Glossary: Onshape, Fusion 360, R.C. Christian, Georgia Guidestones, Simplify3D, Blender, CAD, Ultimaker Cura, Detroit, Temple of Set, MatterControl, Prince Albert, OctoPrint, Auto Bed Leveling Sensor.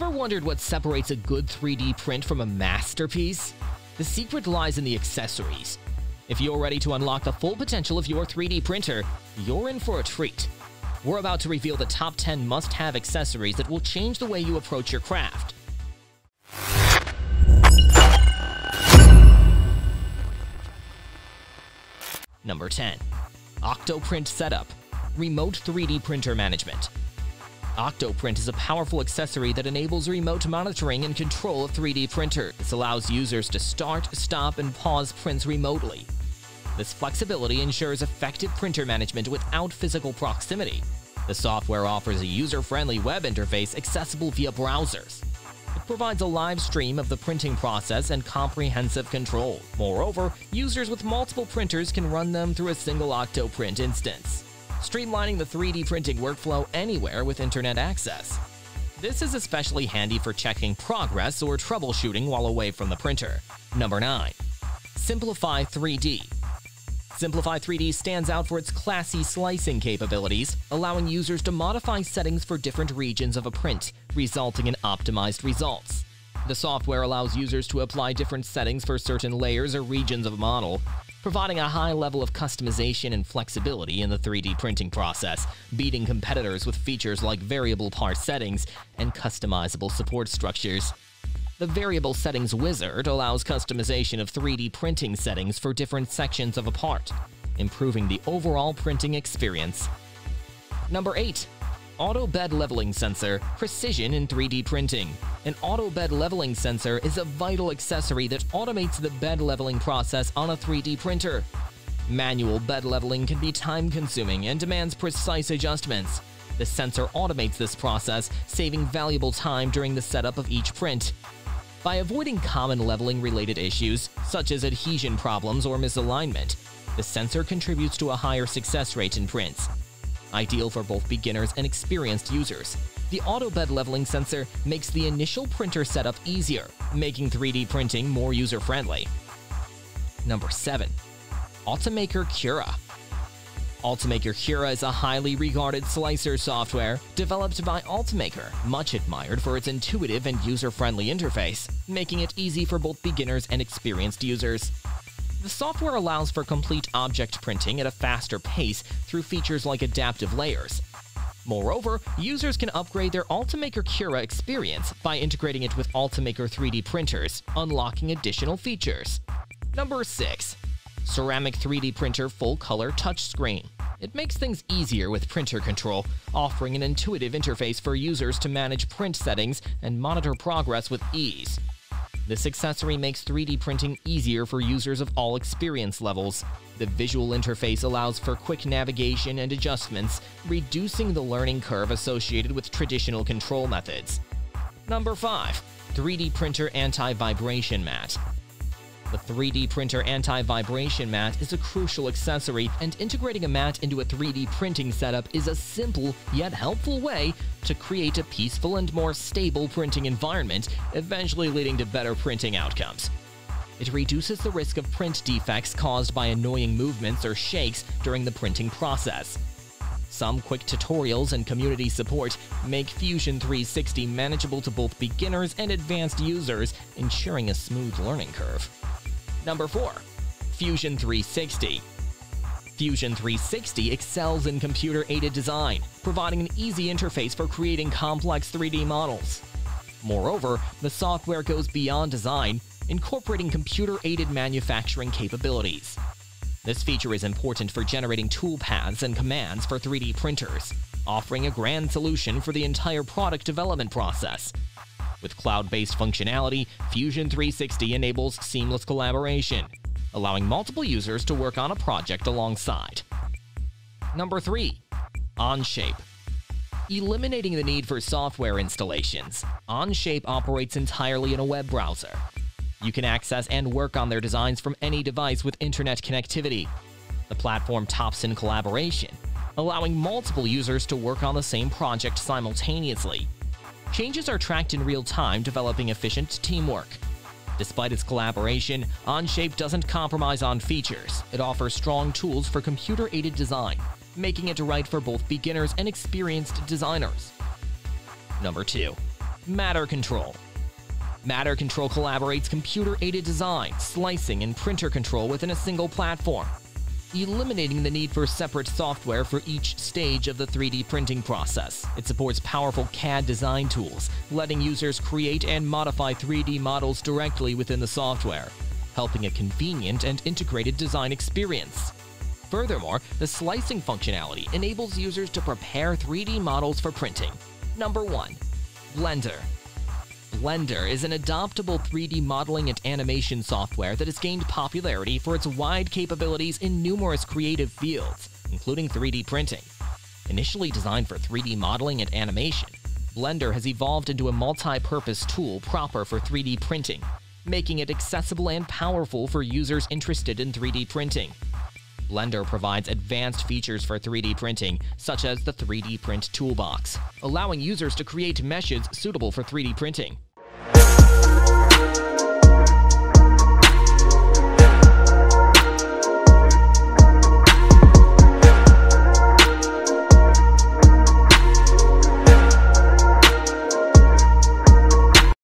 Ever wondered what separates a good 3D print from a masterpiece? The secret lies in the accessories. If you're ready to unlock the full potential of your 3D printer, you're in for a treat. We're about to reveal the top 10 must-have accessories that will change the way you approach your craft. Number 10. OctoPrint Setup – Remote 3D Printer Management. OctoPrint is a powerful accessory that enables remote monitoring and control of 3D printers. This allows users to start, stop, and pause prints remotely. This flexibility ensures effective printer management without physical proximity. The software offers a user-friendly web interface accessible via browsers. It provides a live stream of the printing process and comprehensive control. Moreover, users with multiple printers can run them through a single OctoPrint instance, streamlining the 3D printing workflow anywhere with internet access. This is especially handy for checking progress or troubleshooting while away from the printer. Number 9. Simplify3D. Simplify3D stands out for its classy slicing capabilities, allowing users to modify settings for different regions of a print, resulting in optimized results. The software allows users to apply different settings for certain layers or regions of a model, providing a high level of customization and flexibility in the 3D printing process, beating competitors with features like variable part settings and customizable support structures. The Variable Settings Wizard allows customization of 3D printing settings for different sections of a part, improving the overall printing experience. Number 8. Auto Bed Leveling Sensor – Precision in 3D Printing. An auto bed leveling sensor is a vital accessory that automates the bed leveling process on a 3D printer. Manual bed leveling can be time-consuming and demands precise adjustments. The sensor automates this process, saving valuable time during the setup of each print. By avoiding common leveling-related issues, such as adhesion problems or misalignment, the sensor contributes to a higher success rate in prints. Ideal for both beginners and experienced users, the auto bed leveling sensor makes the initial printer setup easier, making 3D printing more user-friendly. Number 7. Ultimaker Cura. Ultimaker Cura is a highly regarded slicer software developed by Ultimaker, much admired for its intuitive and user-friendly interface, making it easy for both beginners and experienced users. The software allows for complete object printing at a faster pace through features like adaptive layers. Moreover, users can upgrade their Ultimaker Cura experience by integrating it with Ultimaker 3D printers, unlocking additional features. Number 6. Ceramic 3D Printer Full-Color Touchscreen. It makes things easier with printer control, offering an intuitive interface for users to manage print settings and monitor progress with ease. This accessory makes 3D printing easier for users of all experience levels. The visual interface allows for quick navigation and adjustments, reducing the learning curve associated with traditional control methods. Number 5. 3D Printer Anti-Vibration Mat. The 3D Printer Anti-Vibration Mat is a crucial accessory, and integrating a mat into a 3D printing setup is a simple yet helpful way to create a peaceful and more stable printing environment, eventually leading to better printing outcomes. It reduces the risk of print defects caused by annoying movements or shakes during the printing process. Some quick tutorials and community support make Fusion 360 manageable to both beginners and advanced users, ensuring a smooth learning curve. Number 4. Fusion 360. Fusion 360 excels in computer-aided design, providing an easy interface for creating complex 3D models. Moreover, the software goes beyond design, incorporating computer-aided manufacturing capabilities. This feature is important for generating toolpaths and commands for 3D printers, offering a grand solution for the entire product development process. With cloud-based functionality, Fusion 360 enables seamless collaboration, allowing multiple users to work on a project alongside. Number 3. Onshape. Eliminating the need for software installations, Onshape operates entirely in a web browser. You can access and work on their designs from any device with internet connectivity. The platform tops in collaboration, allowing multiple users to work on the same project simultaneously. Changes are tracked in real time, developing efficient teamwork. Despite its collaboration, Onshape doesn't compromise on features. It offers strong tools for computer-aided design, making it right for both beginners and experienced designers. Number 2. MatterControl. MatterControl collaborates computer-aided design, slicing, and printer control within a single platform, eliminating the need for separate software for each stage of the 3D printing process. It supports powerful CAD design tools, letting users create and modify 3D models directly within the software, helping a convenient and integrated design experience. Furthermore, the slicing functionality enables users to prepare 3D models for printing. Number 1. Blender. Blender is an adaptable 3D modeling and animation software that has gained popularity for its wide capabilities in numerous creative fields, including 3D printing. Initially designed for 3D modeling and animation, Blender has evolved into a multi-purpose tool proper for 3D printing, making it accessible and powerful for users interested in 3D printing. Blender provides advanced features for 3D printing, such as the 3D Print Toolbox, allowing users to create meshes suitable for 3D printing.